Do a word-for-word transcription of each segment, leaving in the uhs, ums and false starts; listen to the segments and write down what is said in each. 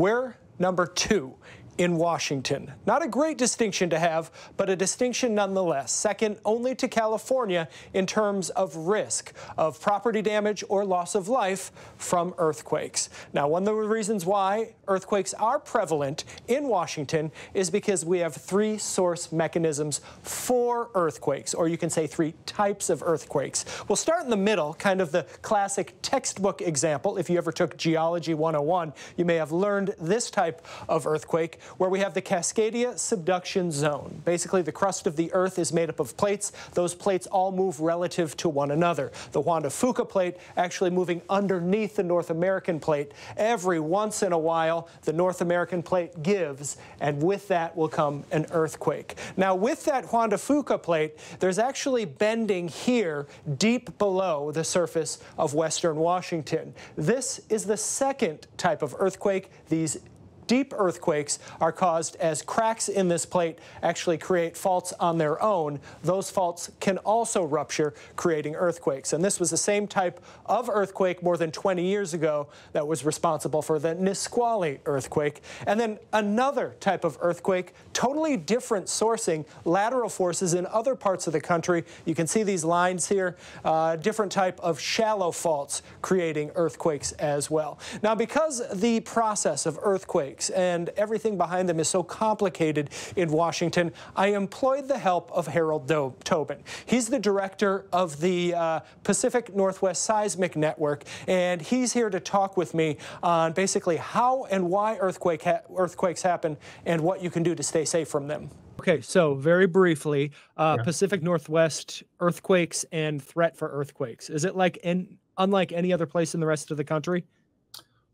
We're number two in Washington. Not a great distinction to have, but a distinction nonetheless, second only to California in terms of risk of property damage or loss of life from earthquakes. Now, one of the reasons why earthquakes are prevalent in Washington is because we have three source mechanisms for earthquakes, or you can say three types of earthquakes. We'll start in the middle, kind of the classic textbook example. If you ever took Geology one oh one, you may have learned this type of earthquake, where we have the Cascadia subduction zone. Basically, the crust of the Earth is made up of plates. Those plates all move relative to one another. The Juan de Fuca plate actually moving underneath the North American plate. Every once in a while, the North American plate gives, and with that will come an earthquake. Now, with that Juan de Fuca plate, there's actually bending here deep below the surface of western Washington. This is the second type of earthquake. These deep earthquakes are caused as cracks in this plate actually create faults on their own. Those faults can also rupture, creating earthquakes. And this was the same type of earthquake more than twenty years ago that was responsible for the Nisqually earthquake. And then another type of earthquake, totally different sourcing, lateral forces in other parts of the country. You can see these lines here, uh, different type of shallow faults creating earthquakes as well. Now, because the process of earthquakes and everything behind them is so complicated in Washington, I employed the help of Harold Tobin. He's the director of the uh, Pacific Northwest Seismic Network, and he's here to talk with me on basically how and why earthquake ha earthquakes happen and what you can do to stay safe from them. Okay, so very briefly, uh, yeah. Pacific Northwest earthquakes and threat for earthquakes. Is it like in, unlike any other place in the rest of the country?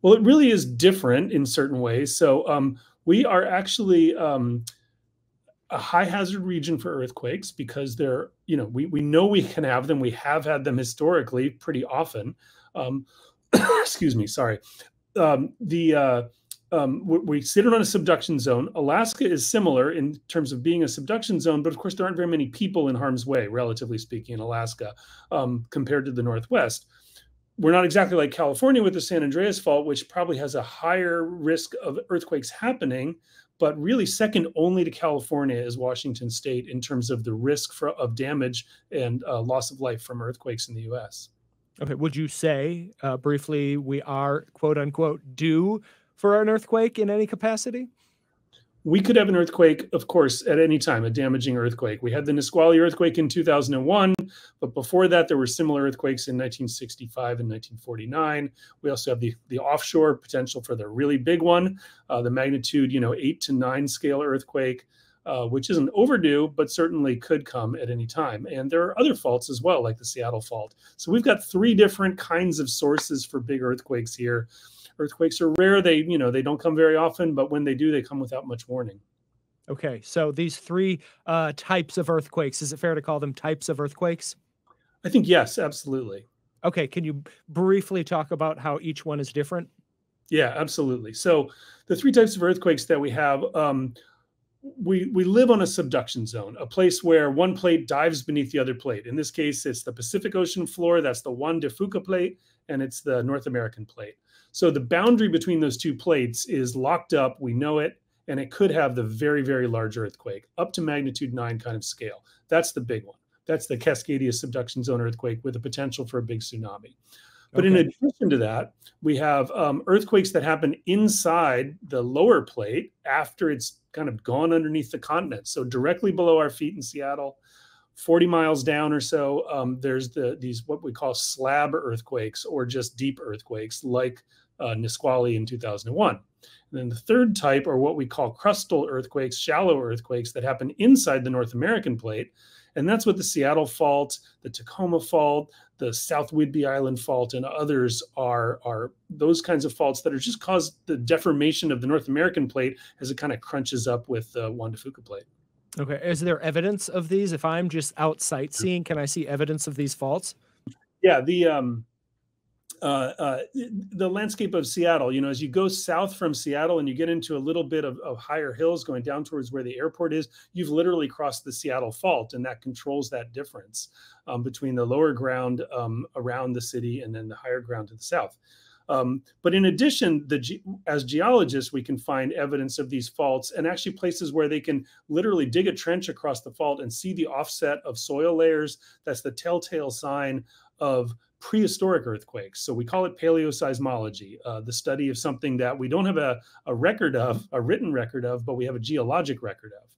Well, it really is different in certain ways. So um, we are actually um, a high hazard region for earthquakes because they're, you know, we, we know we can have them. We have had them historically pretty often. Um, excuse me, sorry. Um, the uh, um, we, we sit on a subduction zone. Alaska is similar in terms of being a subduction zone, but of course there aren't very many people in harm's way, relatively speaking, in Alaska um, compared to the Northwest. We're not exactly like California with the San Andreas Fault, which probably has a higher risk of earthquakes happening, but really second only to California is Washington State in terms of the risk for, of damage and uh, loss of life from earthquakes in the U S Okay, would you say, uh, briefly, we are, quote unquote, due for an earthquake in any capacity? We could have an earthquake, of course, at any time, a damaging earthquake. We had the Nisqually earthquake in two thousand one, but before that, there were similar earthquakes in nineteen sixty-five and nineteen forty-nine. We also have the, the offshore potential for the really big one, uh, the magnitude, you know, eight to nine scale earthquake, uh, which isn't overdue, but certainly could come at any time. And there are other faults as well, like the Seattle Fault. So we've got three different kinds of sources for big earthquakes here. Earthquakes are rare. They, you know, they don't come very often, but when they do, they come without much warning. Okay. So these three uh, types of earthquakes, is it fair to call them types of earthquakes? I think yes, absolutely. Okay. Can you briefly talk about how each one is different? Yeah, absolutely. So the three types of earthquakes that we have, um, we, we live on a subduction zone, a place where one plate dives beneath the other plate. In this case, it's the Pacific Ocean floor. That's the Juan de Fuca plate, and it's the North American plate. So the boundary between those two plates is locked up. We know it, and it could have the very, very large earthquake, up to magnitude nine kind of scale. That's the big one. That's the Cascadia subduction zone earthquake with the potential for a big tsunami. But okay. In addition to that, we have um, earthquakes that happen inside the lower plate after it's kind of gone underneath the continent. So directly below our feet in Seattle, forty miles down or so, um, there's the these what we call slab earthquakes or just deep earthquakes like Uh, Nisqually in two thousand one. And then the third type are what we call crustal earthquakes, shallow earthquakes that happen inside the North American plate. And that's what the Seattle Fault, the Tacoma Fault, the South Whidbey Island Fault, and others are, are those kinds of faults that are just caused the deformation of the North American plate as it kind of crunches up with the uh, Juan de Fuca plate. Okay. Is there evidence of these? If I'm just out sightseeing, can I see evidence of these faults? Yeah. The, um, Uh, uh, the landscape of Seattle, you know, as you go south from Seattle and you get into a little bit of, of higher hills going down towards where the airport is, you've literally crossed the Seattle Fault, and that controls that difference um, between the lower ground um, around the city and then the higher ground to the south. Um, but in addition, the ge as geologists, we can find evidence of these faults, and actually places where they can literally dig a trench across the fault and see the offset of soil layers. That's the telltale sign of prehistoric earthquakes. So we call it paleoseismology, uh, the study of something that we don't have a, a record of, a written record of, but we have a geologic record of.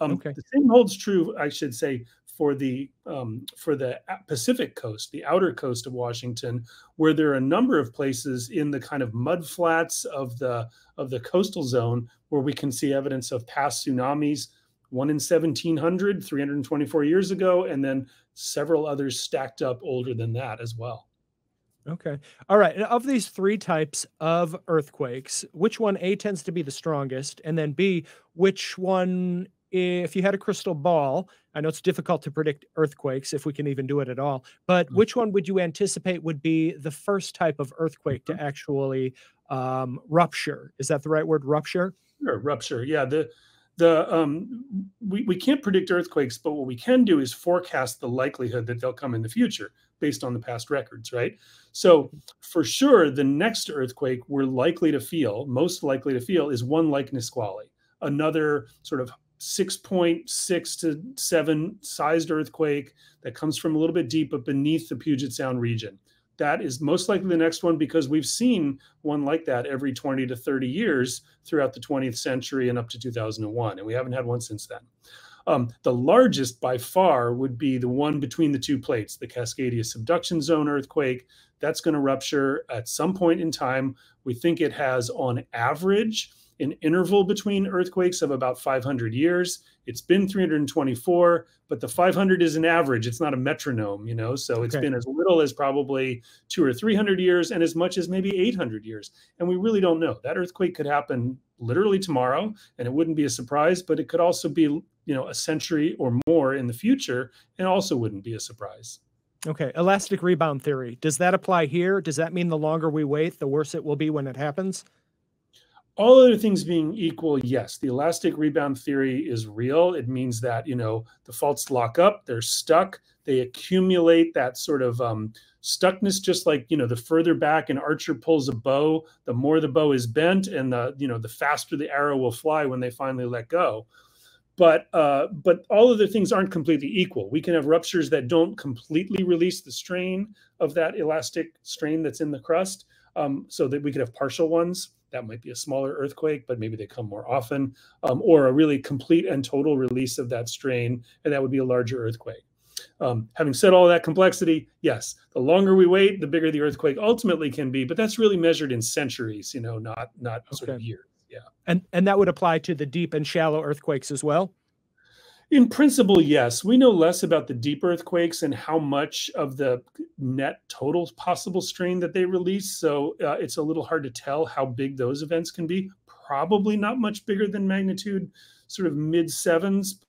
Um, okay. The same holds true, I should say, for the um, for the Pacific coast, the outer coast of Washington, where there are a number of places in the kind of mud flats of the of the coastal zone where we can see evidence of past tsunamis. One in seventeen hundred, three hundred twenty-four years ago, and then several others stacked up older than that as well. Okay. All right. And of these three types of earthquakes, which one, A, tends to be the strongest? And then B, which one, if you had a crystal ball, I know it's difficult to predict earthquakes if we can even do it at all, but mm-hmm. which one would you anticipate would be the first type of earthquake mm-hmm. to actually um, rupture? Is that the right word, rupture? Sure, rupture. Yeah. The The um, we, we can't predict earthquakes, but what we can do is forecast the likelihood that they'll come in the future based on the past records, right? So for sure, the next earthquake we're likely to feel, most likely to feel, is one like Nisqually, another sort of six point six to seven sized earthquake that comes from a little bit deep, but beneath the Puget Sound region. That is most likely the next one, because we've seen one like that every twenty to thirty years throughout the twentieth century and up to two thousand one, and we haven't had one since then. Um, the largest by far would be the one between the two plates, the Cascadia subduction zone earthquake. That's going to rupture at some point in time. We think it has, on average, an interval between earthquakes of about five hundred years. It's been three hundred twenty-four, but the five hundred is an average. It's not a metronome, you know, so it's okay. been as little as probably two or three hundred years and as much as maybe eight hundred years. And we really don't know. That earthquake could happen literally tomorrow, and it wouldn't be a surprise, but it could also be, you know, a century or more in the future, and also wouldn't be a surprise. Okay. Elastic rebound theory. Does that apply here? Does that mean the longer we wait, the worse it will be when it happens? All other things being equal, yes, the elastic rebound theory is real. It means that, you know, the faults lock up, they're stuck, they accumulate that sort of um, stuckness, just like, you know, the further back an archer pulls a bow, the more the bow is bent and the, you know, the faster the arrow will fly when they finally let go. But uh, but all other things aren't completely equal. We can have ruptures that don't completely release the strain of that elastic strain that's in the crust, um, so that we could have partial ones. That might be a smaller earthquake, but maybe they come more often, um, or a really complete and total release of that strain, and that would be a larger earthquake. Um, having said all that complexity, yes, the longer we wait, the bigger the earthquake ultimately can be, but that's really measured in centuries, you know, not not okay. sort of years. Yeah, and and that would apply to the deep and shallow earthquakes as well. In principle, yes. We know less about the deep earthquakes and how much of the net total possible strain that they release. So uh, it's a little hard to tell how big those events can be. Probably not much bigger than magnitude, sort of mid sevens.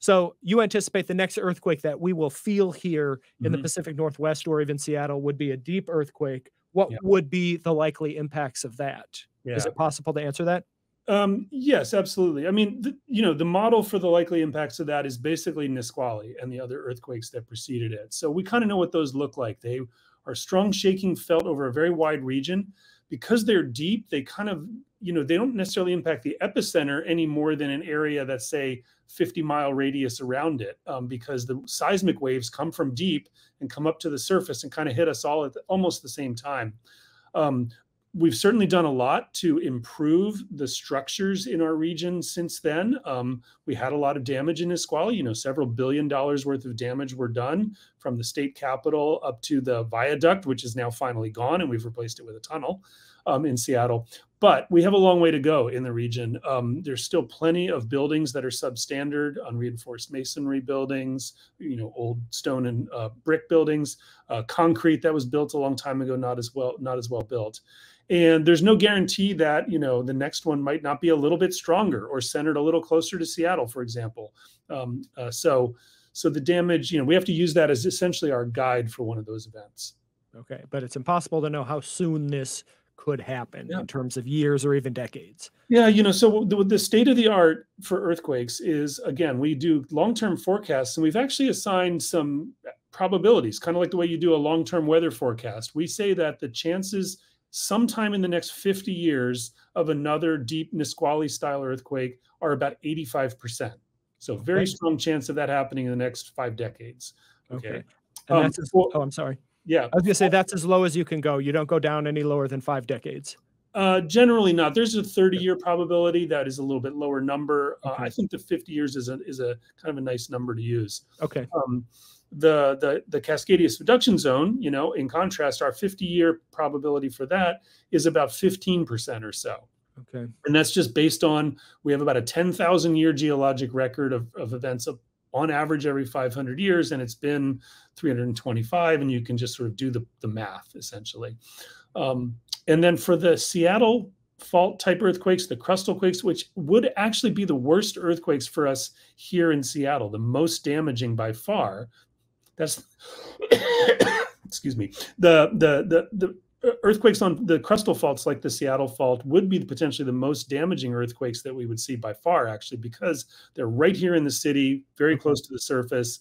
So you anticipate the next earthquake that we will feel here in mm-hmm. the Pacific Northwest or even Seattle would be a deep earthquake. What yeah. would be the likely impacts of that? Yeah. Is it possible to answer that? Um, yes, absolutely. I mean, the, you know, the model for the likely impacts of that is basically Nisqually and the other earthquakes that preceded it. So we kind of know what those look like. They are strong shaking felt over a very wide region. Because they're deep, they kind of, you know, they don't necessarily impact the epicenter any more than an area that's, say, fifty mile radius around it, um, because the seismic waves come from deep and come up to the surface and kind of hit us all at the, almost the same time. Um, We've certainly done a lot to improve the structures in our region since then. Um, we had a lot of damage in Nisqually. You know, several billion dollars worth of damage were done from the state capitol up to the viaduct, which is now finally gone, and we've replaced it with a tunnel um, in Seattle. But we have a long way to go in the region. Um, there's still plenty of buildings that are substandard, unreinforced masonry buildings, you know, old stone and uh, brick buildings, uh, concrete that was built a long time ago, not as well, not as well built. And there's no guarantee that, you know, the next one might not be a little bit stronger or centered a little closer to Seattle, for example. Um, uh, so, so the damage, you know, we have to use that as essentially our guide for one of those events. Okay, but it's impossible to know how soon this could happen yeah. in terms of years or even decades. Yeah, you know, so the, the state of the art for earthquakes is, again, we do long-term forecasts, and we've actually assigned some probabilities, kind of like the way you do a long-term weather forecast. We say that the chances sometime in the next fifty years of another deep Nisqually style earthquake are about eighty-five percent. So very strong chance of that happening in the next five decades. Okay. okay. And um, that's as, well, oh, I'm sorry. Yeah. I was gonna say that's as low as you can go. You don't go down any lower than five decades. Uh, generally not. There's a thirty year probability that is a little bit lower number. Uh, okay. I think the fifty years is a, is a kind of a nice number to use. Okay. Um, the, the, the Cascadia subduction zone, you know, in contrast, our fifty year probability for that is about fifteen percent or so. Okay. And that's just based on, we have about a ten thousand year geologic record of, of events of, on average every five hundred years, and it's been three hundred twenty-five, and you can just sort of do the, the math essentially. Um, and then for the Seattle fault type earthquakes, the crustal quakes, which would actually be the worst earthquakes for us here in Seattle, the most damaging by far. That's, excuse me, the, the, the, the, earthquakes on the crustal faults like the Seattle fault would be potentially the most damaging earthquakes that we would see by far, actually, because they're right here in the city, very close to the surface,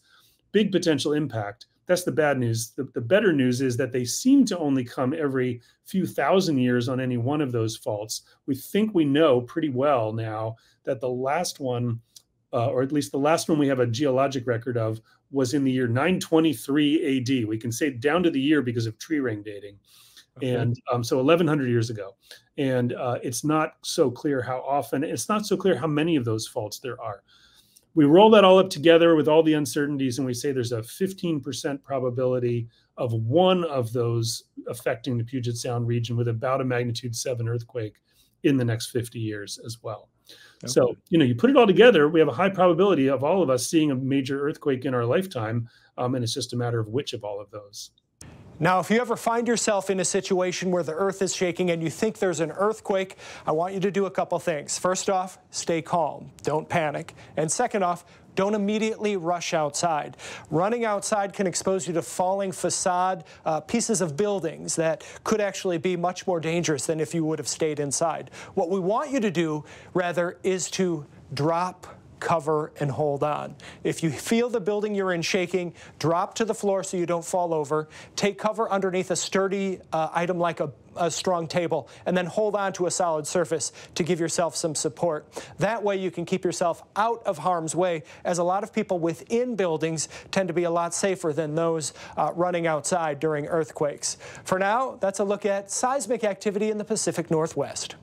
big potential impact. That's the bad news. The, the better news is that they seem to only come every few thousand years on any one of those faults. We think we know pretty well now that the last one, uh, or at least the last one we have a geologic record of, was in the year nine twenty-three A D. We can say down to the year because of tree ring dating. And um, so eleven hundred years ago, and uh, it's not so clear how often, it's not so clear how many of those faults there are. We roll that all up together with all the uncertainties, and we say there's a fifteen percent probability of one of those affecting the Puget Sound region with about a magnitude seven earthquake in the next fifty years as well. Okay. So, you know, you put it all together, we have a high probability of all of us seeing a major earthquake in our lifetime, um, and it's just a matter of which of all of those. Now, if you ever find yourself in a situation where the earth is shaking and you think there's an earthquake, I want you to do a couple things. First off, stay calm. Don't panic. And second off, don't immediately rush outside. Running outside can expose you to falling facade, uh, pieces of buildings that could actually be much more dangerous than if you would have stayed inside. What we want you to do, rather, is to drop, cover, and hold on. If you feel the building you're in shaking, drop to the floor so you don't fall over. Take cover underneath a sturdy uh, item like a, a strong table, and then hold on to a solid surface to give yourself some support. That way you can keep yourself out of harm's way, as a lot of people within buildings tend to be a lot safer than those uh, running outside during earthquakes. For now, that's a look at seismic activity in the Pacific Northwest.